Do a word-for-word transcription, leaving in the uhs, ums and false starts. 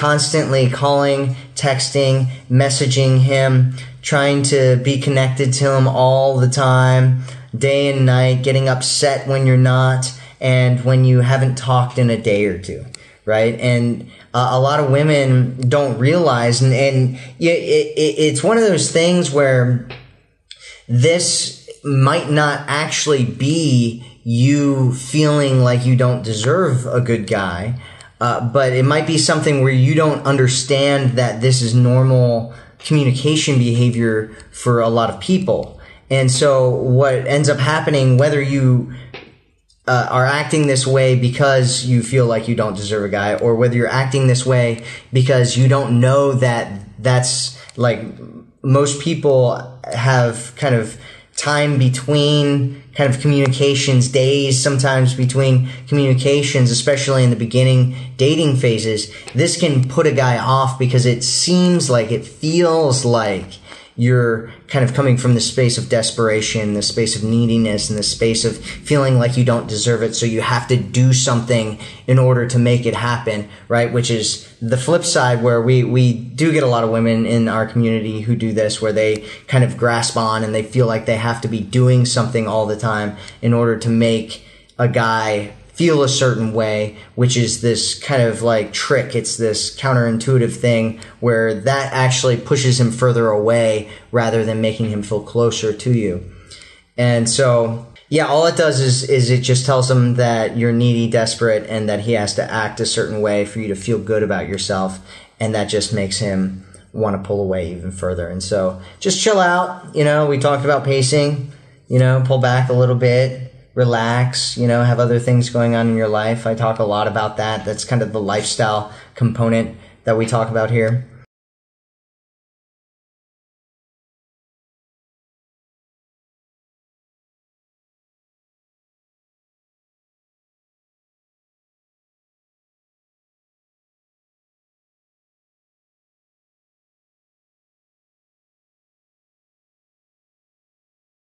constantly calling, texting, messaging him, trying to be connected to him all the time, day and night, getting upset when you're not and when you haven't talked in a day or two, right? And uh, a lot of women don't realize, and, and it, it, it's one of those things where this might not actually be you feeling like you don't deserve a good guy, uh, but it might be something where you don't understand that this is normal communication behavior for a lot of people. And so what ends up happening, whether you uh, are acting this way because you feel like you don't deserve a guy, or whether you're acting this way because you don't know that that's, like, most people have kind of time between kind of communications, days sometimes between communications, especially in the beginning dating phases, this can put a guy off because it seems like, it feels like you're kind of coming from the space of desperation, the space of neediness, and the space of feeling like you don't deserve it, so you have to do something in order to make it happen, right? Which is the flip side, where we, we do get a lot of women in our community who do this, where they kind of grasp on and they feel like they have to be doing something all the time in order to make a guy feel a certain way, which is this kind of like trick. It's this counterintuitive thing where that actually pushes him further away rather than making him feel closer to you. And so, yeah, all it does is, is it just tells him that you're needy, desperate, and that he has to act a certain way for you to feel good about yourself. And that just makes him want to pull away even further. And so just chill out. You know, we talked about pacing, you know, pull back a little bit. Relax, you know, have other things going on in your life. I talk a lot about that. That's kind of the lifestyle component that we talk about here.